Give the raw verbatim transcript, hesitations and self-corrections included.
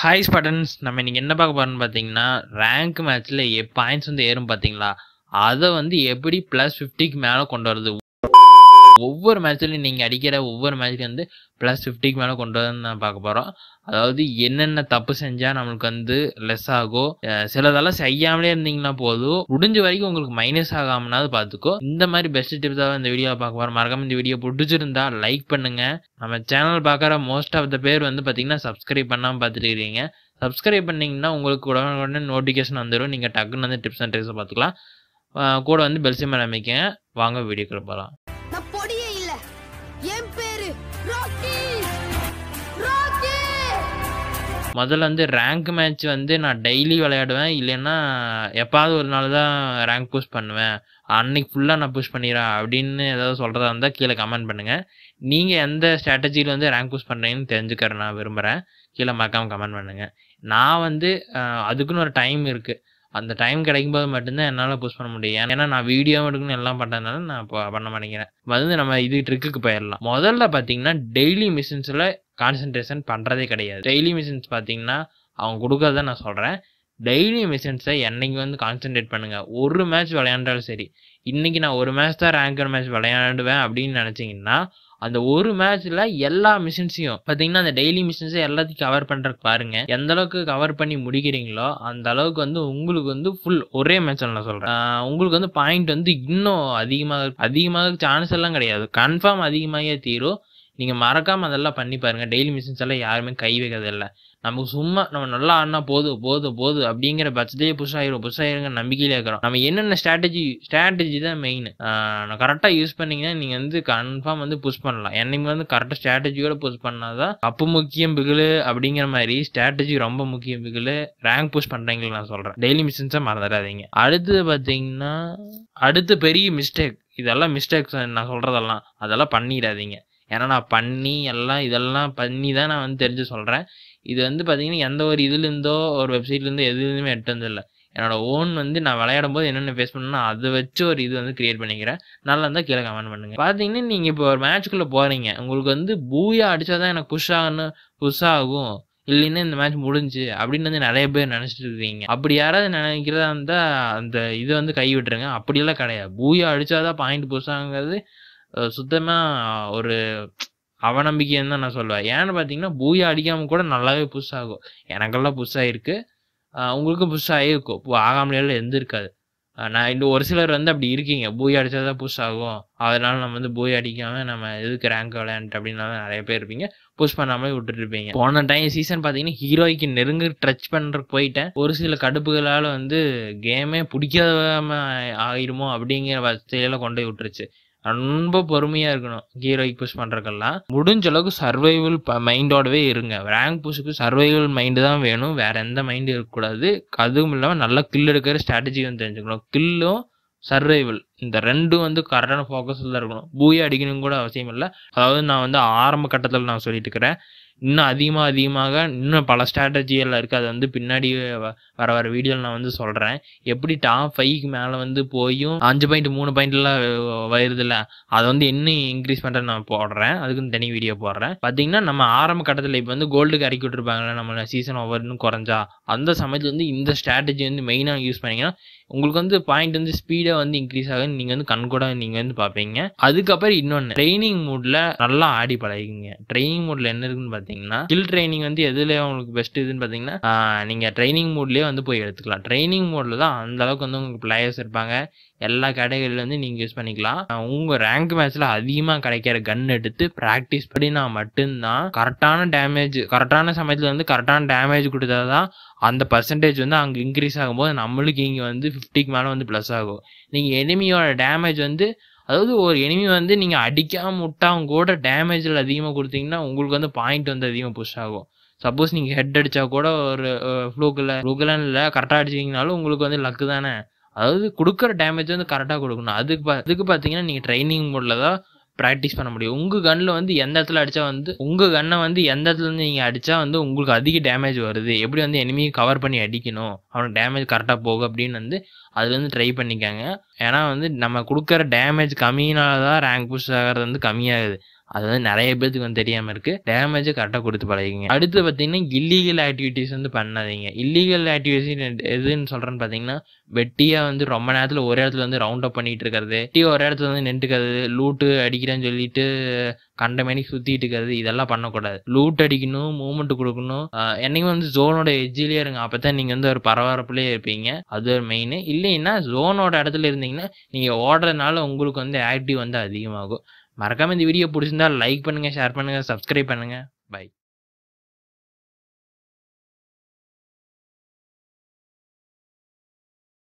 Hi students, நம்ம இன்னைக்கு என்ன பார்க்க போறோம்னு பாத்தீங்கன்னா ரேங்க் மேட்ச்ல ஏ பாயிண்ட்ஸ் வந்து ஏறும் பாத்தீங்களா, அத வந்து எப்படி பிளஸ் ஐம்பதுக்கு மேல கொண்டு வரது. ஒவ்வொரு மேட்ச்லயும் நீங்க அடிக்கிற ஒவ்வொரு மேட்ச்லயும் வந்து பிளஸ் ஐம்பதுக்கு மேல கொண்டு வரதுன்னு பார்க்க போறோம். அதாவது என்னென்ன தப்பு செஞ்சா நம்மளுக்கு வந்து லெஸ் ஆகும், சிலதெல்லாம் செய்யாமலே இருந்தீங்கன்னா போதும், முடிஞ்ச வரைக்கும் உங்களுக்கு மைனஸ் ஆகாமனா பாத்துக்கோ. இந்த மாதிரி பெஸ்ட் டிப்ஸ் தான் இந்த வீடியோ பார்க்க போறோம். மறக்காம இந்த வீடியோ பிடிச்சிருந்தா லைக் பண்ணுங்க. நம்ம சேனல் பார்க்குற மோஸ்ட் ஆஃப் த பேர் வந்து பாத்தீங்கன்னா சப்ஸ்கிரைப் பண்ணாம பாத்துட்டு இருக்கீங்க. சப்ஸ்கிரைப் பண்ணீங்கன்னா உங்களுக்கு உடனே நோட்டிஃபிகேஷன் வந்துடும். நீங்க டக்குன்னு வந்து டிப்ஸ் அண்ட் ட்ரிக்ஸ் பாத்துக்கலாம். கூட வந்து பெல் சிம்பல் அமைக்க. வாங்க வீடியோக்குள்ள போகலாம். முதல்ல வந்து ரேங்க் மேட்ச் வந்து நான் டெய்லி விளையாடுவேன், இல்லைன்னா எப்பாவது ஒரு நாள் தான் ரேங்க் புஷ் பண்ணுவேன், அன்னைக்கு ஃபுல்லாக நான் புஷ் பண்ணிடுறேன் அப்படின்னு ஏதாவது சொல்கிறதா இருந்தால் கீழே கமெண்ட் பண்ணுங்கள். நீங்கள் எந்த ஸ்ட்ராட்டஜியில் வந்து ரேங்க் புஷ் பண்ணுறீங்கன்னு தெரிஞ்சுக்கிற நான் விரும்புகிறேன். கீழே மறக்காமல் கமெண்ட் பண்ணுங்கள். நான் வந்து அதுக்குன்னு ஒரு டைம் இருக்குது, அந்த டைம் கிடைக்கும்போது மட்டும்தான் என்னால் புஷ் பண்ண முடியும். ஏன்னா நான் வீடியோ எடுக்கணும் எல்லாம் பண்ணுறதுனால நான் இப்போ பண்ண மாட்டேங்கிறேன். வந்து நம்ம இது ட்ரிக்குக்கு போயிடலாம். முதல்ல பார்த்தீங்கன்னா டெய்லி மிஷின்ஸில் கான்சன்ட்ரேஷன் பண்ணுறதே கிடையாது. டெய்லி மிஷின்ஸ் பார்த்தீங்கன்னா அவங்க கொடுக்கறத நான் சொல்கிறேன். டெய்லி மிஷின்ஸை என்னைக்கு வந்து கான்சன்ட்ரேட் பண்ணுங்கள். ஒரு மேட்ச் விளையாண்டாலும் சரி, இன்றைக்கி நான் ஒரு மேட்ச் தான் ரேங்கர் மேட்ச் விளையாடுவேன் அப்படின்னு நினச்சிங்கன்னா அந்த ஒரு மேட்ச்சில் எல்லா மிஷின்ஸையும் பார்த்தீங்கன்னா அந்த டெய்லி மிஷின்ஸை எல்லாத்தையும் கவர் பண்ணுறதுக்கு பாருங்கள். எந்த அளவுக்கு கவர் பண்ணி முடிக்கிறீங்களோ அந்த அளவுக்கு வந்து உங்களுக்கு வந்து ஃபுல் ஒரே மேட்ச்சில் நான் சொல்கிறேன், உங்களுக்கு வந்து பாயிண்ட் வந்து இன்னும் அதிகமாக அதிகமாக சான்ஸ் எல்லாம் கிடையாது, கன்ஃபார்ம் அதிகமாகவே தீரும். நீங்கள் மறக்காமல் அதெல்லாம் பண்ணி பாருங்கள். டெய்லி மிஷின்ஸ் எல்லாம் யாருமே கை வைக்கிறதில்லை. நமக்கு சும்மா நம்ம நல்லா ஆடினா போதும் போதும் போதும் அப்படிங்கிற பட்சத்தையே புஷாயிரும் புஷாயிருங்கிற நம்பிக்கையில இருக்கிறோம். நம்ம என்னென்ன ஸ்ட்ராட்டஜி ஸ்ட்ராட்டஜி தான் மெயின் கரெக்டாக யூஸ் பண்ணிங்கன்னா நீங்கள் வந்து கன்ஃபார்ம் வந்து புஷ் பண்ணலாம். என்னைக்கு வந்து கரெக்டாக ஸ்ட்ராட்டஜியோட புஷ் பண்ணாதான் அப்போ முக்கியம் பிகிலு அப்படிங்கிற மாதிரி ஸ்ட்ராட்டஜி ரொம்ப முக்கியம் பிகிலு ரேங்க் புஷ் பண்ணுறீங்களுக்கு நான் சொல்கிறேன். டெய்லி மிஷின்ஸாக மறந்துடாதீங்க. அடுத்து பார்த்தீங்கன்னா அடுத்து பெரிய மிஸ்டேக், இதெல்லாம் மிஸ்டேக்ஸ் நான் சொல்கிறதெல்லாம் அதெல்லாம் பண்ணிடாதீங்க. ஏன்னா நான் பண்ணி எல்லாம் இதெல்லாம் பண்ணி தான் நான் வந்து தெரிஞ்சு சொல்கிறேன். இது வந்து பார்த்தீங்கன்னா எந்த ஒரு இதுலேருந்தோ ஒரு வெப்சைட்லேருந்தோ எதுலேருந்துமே எட்டு வந்ததில்லை. என்னோடய ஓன் வந்து நான் விளையாடும் போது என்னென்ன ஃபேஸ் பண்ணணும்னா அதை வச்சு ஒரு இது வந்து கிரியேட் பண்ணிக்கிறேன். நல்லா இருந்தால் கீழே கமெண்ட் பண்ணுங்கள். பார்த்தீங்கன்னா நீங்கள் இப்போ ஒரு மேட்ச்க்குள்ளே போகிறீங்க, உங்களுக்கு வந்து பூயா அடித்தா தான் எனக்கு புஷ் ஆகணும் புஷ் ஆகும், இல்லைன்னா இந்த மேட்ச் முடிஞ்சு அப்படின்னு வந்து நிறைய பேர் நினச்சிட்டு இருக்கீங்க. அப்படி யாராவது நினைக்கிறதா இருந்தால் அந்த இதை வந்து கை விட்டுருங்க. அப்படியெல்லாம் கிடையாது. பூயா அடித்தா தான் பாயிண்ட் புஷ் ஆகுங்கிறது சுத்தமாக ஒரு அவநம்பிக்கைன்னு தான் நான் சொல்லுவேன். ஏன்னு பார்த்தீங்கன்னா பூயா அடிக்காமல் கூட நல்லாவே புஷ் ஆகும். எனக்கெல்லாம் புஷ் ஆகிருக்கு, உங்களுக்கும் புஷ் ஆகிருக்கும், ஆகாமலையெல்லாம் எந்திருக்காது. நான் இன்னும் ஒரு சிலர் வந்து அப்படி இருக்கீங்க, பூயா அடித்தா தான் புஷ் ஆகும், அதனால நம்ம வந்து பூயா அடிக்காமல் நம்ம எதுக்கு ரேங்க் விளையாண்டு அப்படின்னால நிறைய பேர் இருப்பீங்க, புஷ் பண்ணாமலே விட்டுட்டுருப்பீங்க. போன டைம் சீசன் பார்த்தீங்கன்னா ஹீரோய்க்கு நெருங்கு டச் பண்ணுறதுக்கு போயிட்டேன். ஒரு சில கடுப்புகளால் வந்து கேமே பிடிக்காம ஆகிடுமோ அப்படிங்கிற வசதியெல்லாம் கொண்டு போய் விட்டுருச்சு. ரொம்ப பொறுமையாக இருக்கணும். ஹீரோயிக் புஷ் பண்ணுறக்கெல்லாம் முடிஞ்ச அளவுக்கு சர்வைவல் மைண்டோடவே இருங்க. ரேங்க் புஷுக்கு சர்வைவல் மைண்டு தான் வேணும், வேறு எந்த மைண்டும் இருக்கக்கூடாது. அதுவும் இல்லாமல் நல்லா கில் எடுக்கிற ஸ்ட்ராட்டஜி வந்து தெரிஞ்சுக்கணும். கில்லும் சர்வைவல் இந்த ரெண்டும் வந்து கரெக்டான ஃபோக்கஸில் தான் இருக்கணும். பூயா அடிக்கணும் கூட அவசியம் இல்லை. அதாவது நான் வந்து ஆரம்ப கட்டத்தில் நான் சொல்லிட்டு இருக்கிறேன். இன்னும் அதிகமாக அதிகமாக இன்னும் பல ஸ்ட்ராட்டஜி எல்லாம் இருக்குது. அது வந்து பின்னாடி வர வர வீடியோவில் நான் வந்து சொல்கிறேன். எப்படி டாப் ஃபைவ்க்கு மேலே வந்து போயும் அஞ்சு பாயிண்ட் மூணு பாயிண்ட்லாம் வருதுல்ல, அதை வந்து இன்னும் இன்க்ரீஸ் பண்ணுறது நான் போடுறேன். அதுக்குன்னு தனி வீடியோ போடுறேன். பார்த்தீங்கன்னா நம்ம ஆரம்ப கட்டத்தில் இப்போ வந்து கோல்டுக்கு இறக்கி விட்டுருப்பாங்களே நம்ம சீசன் ஒவ்வொன்றும் குறைஞ்சா, அந்த சமயத்தில் வந்து இந்த ஸ்ட்ராட்டஜி வந்து மெயினாக யூஸ் பண்ணிங்கன்னா உங்களுக்கு வந்து பாயிண்ட் வந்து ஸ்பீடாக வந்து இன்க்ரீஸ் ஆக நீங்கள் வந்து கண்கூட நீங்கள் வந்து பார்ப்பீங்க. அதுக்கப்புறம் இன்னொன்று, ட்ரைனிங் மூடில் நல்லா ஆடி பழகிங்க. ட்ரைனிங் மூடில் என்ன இருக்குன்னு பார்த்தீங்கன்னா ஸ்கில் ட்ரைனிங் வந்து எதில் உங்களுக்கு பெஸ்ட் இதுன்னு பார்த்தீங்கன்னா நீங்கள் ட்ரைனிங் மூட்லேயே வந்து போய் எடுத்துக்கலாம். ட்ரைனிங் மூடில் தான் அந்தளவுக்கு வந்து உங்களுக்கு பிளேயர்ஸ் இருப்பாங்க. எல்லா கேட்டகரியில் வந்து நீங்கள் யூஸ் பண்ணிக்கலாம். உங்கள் ரேங்க் மேட்ச்சில் அதிகமாக கிடைக்கிற கன் எடுத்து ப்ராக்டிஸ் பண்ணினா மட்டும்தான் கரெக்டான டேமேஜ் கரெக்டான சமயத்தில் வந்து கரெக்டான டேமேஜ் கொடுத்தா தான் அந்த பர்சன்டேஜ் வந்து அங்கே இன்க்ரீஸ் ஆகும்போது நம்மளுக்கு இங்கே வந்து ஃபிஃப்டிக்கு மேலே வந்து ப்ளஸ் ஆகும். நீங்கள் எனிமியோட டேமேஜ் வந்து அதாவது ஒரு எனிமி வந்து நீங்கள் அடிக்காமல் விட்டாங்க கூட டேமேஜில் அதிகமாக கொடுத்தீங்கன்னா உங்களுக்கு வந்து பாயிண்ட் வந்து அதிகமாக புஷ் ஆகும். சப்போஸ் நீங்கள் ஹெட் அடித்தா கூட ஒரு ஃப்ளூக்கில் ஃப்ளூக்கெல்லாம் இல்லை கரெக்டாக அடிச்சிங்கன்னா உங்களுக்கு வந்து லக்கு தானே. அதாவது கொடுக்குற டேமேஜ் வந்து கரெக்டாக கொடுக்கணும். அதுக்கு பா அதுக்கு பார்த்தீங்கன்னா நீங்கள் ட்ரைனிங் மோடில் தான் ப்ராக்டிஸ் பண்ண முடியும். உங்கள் கண்ணில் வந்து எந்த இடத்துல அடித்தா வந்து உங்கள் கண்ணை வந்து எந்த இடத்துலேருந்து நீங்கள் அடித்தா வந்து உங்களுக்கு அதிக டேமேஜ் வருது, எப்படி வந்து எனிமியை கவர் பண்ணி அடிக்கணும், அவனுக்கு டேமேஜ் கரெக்டாக போகும் அப்படின்னு வந்து அது வந்து ட்ரை பண்ணிக்காங்க. ஏன்னா வந்து நம்ம கொடுக்குற டேமேஜ் கம்மியினால தான் ரேங்க் புஷ் ஆகிறது வந்து கம்மியாகுது. அதாவது நிறைய பேருக்கு வந்து தெரியாம இருக்கு. டேமேஜ் கரெக்டாக கொடுத்து பழகிங்க. அடுத்து பார்த்தீங்கன்னா இல்லீகல் ஆக்டிவிட்டிஸ் வந்து பண்ணாதீங்க. இல்லீகல் ஆக்டிவிட்டிஸ் எதுன்னு சொல்றேன்னு பார்த்தீங்கன்னா வெட்டியா வந்து ரொம்ப நேரத்தில் ஒரே இடத்துல வந்து ரவுண்ட் அப் பண்ணிட்டு இருக்கிறது, வெட்டி ஒரே இடத்துல வந்து நின்றுக்கிறது, லூட்டு அடிக்கிறேன்னு சொல்லிட்டு கண்ட மணிக்கு சுத்திட்டு இருக்கிறது, இதெல்லாம் பண்ணக்கூடாது. லூட் அடிக்கணும், மூவ்மெண்ட் கொடுக்கணும், என்னைக்கும் வந்து ஜோனோட எஜ்ஜிலேயே இருங்க. அப்பதான் நீங்க வந்து ஒரு பரபரப்புலேயே இருப்பீங்க. அது ஒரு மெயின். இல்லைன்னா ஜோனோட இடத்துல இருந்தீங்கன்னா நீங்க ஓடுறதுனால உங்களுக்கு வந்து ஆக்டிவ் வந்து அதிகமாகும். மறக்காம இந்த வீடியோ பிடிச்சிருந்தா லைக் பண்ணுங்க, ஷேர் பண்ணுங்க, சப்ஸ்கிரைப் பண்ணுங்க. பை.